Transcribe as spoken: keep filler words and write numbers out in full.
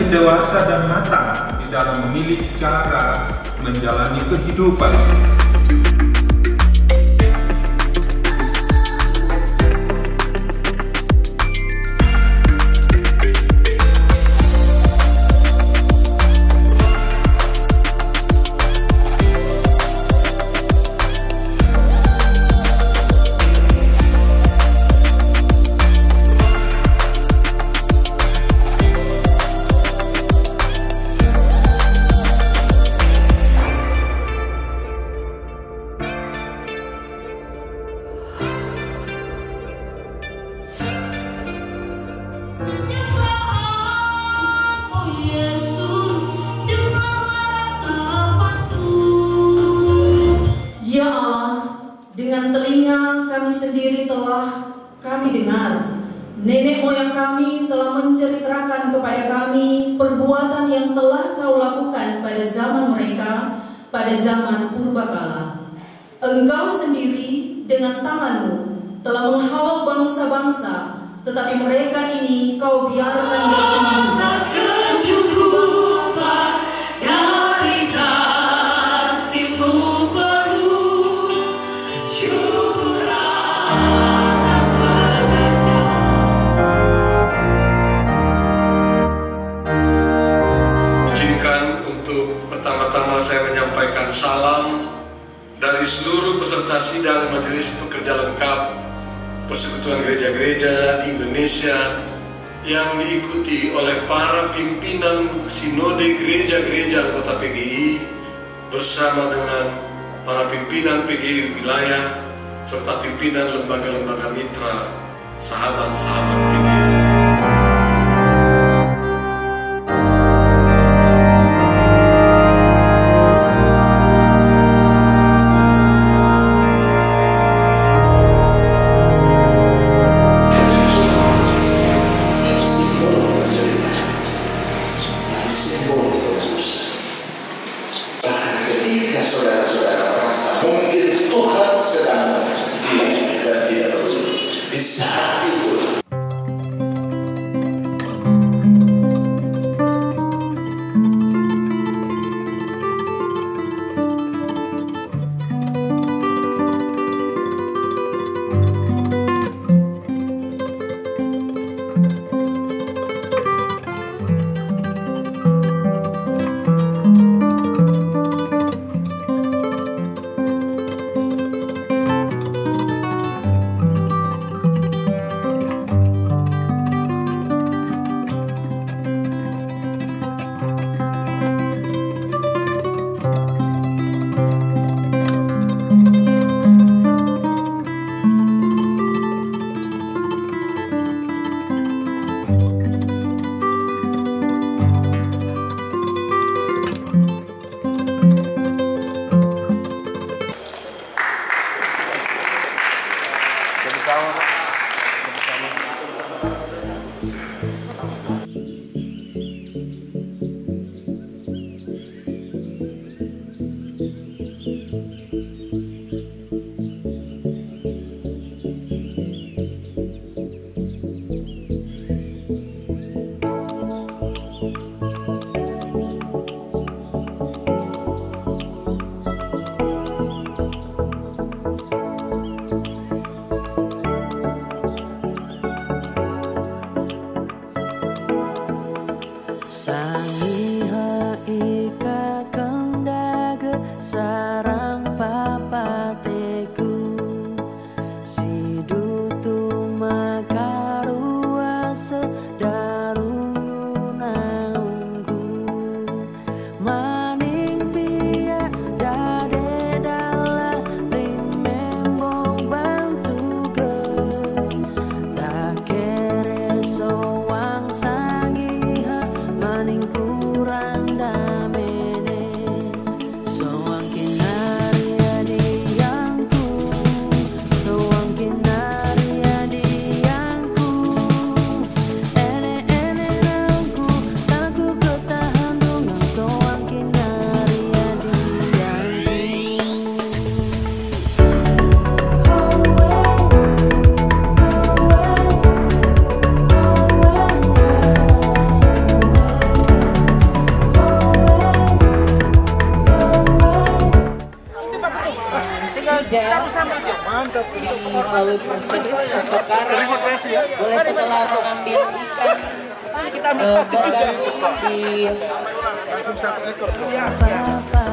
semakin dewasa dan matang di dalam memilih cara menjalani kehidupan. Dengan telinga kami sendiri telah kami dengar, nenek moyang kami telah menceritakan kepada kami perbuatan yang telah Kau lakukan pada zaman mereka, pada zaman purbakala. Engkau sendiri dengan tanganmu telah menghalau bangsa-bangsa, tetapi mereka ini Kau biarkan berkembang. Salam dari seluruh peserta sidang Majelis Pekerja Lengkap Persekutuan Gereja-Gereja di Indonesia yang diikuti oleh para pimpinan sinode gereja-gereja anggota P G I bersama dengan para pimpinan P G I wilayah serta pimpinan lembaga-lembaga mitra sahabat-sahabat P G I. melalui proses pembakaran, boleh setelah mengambil ikan kita ambil di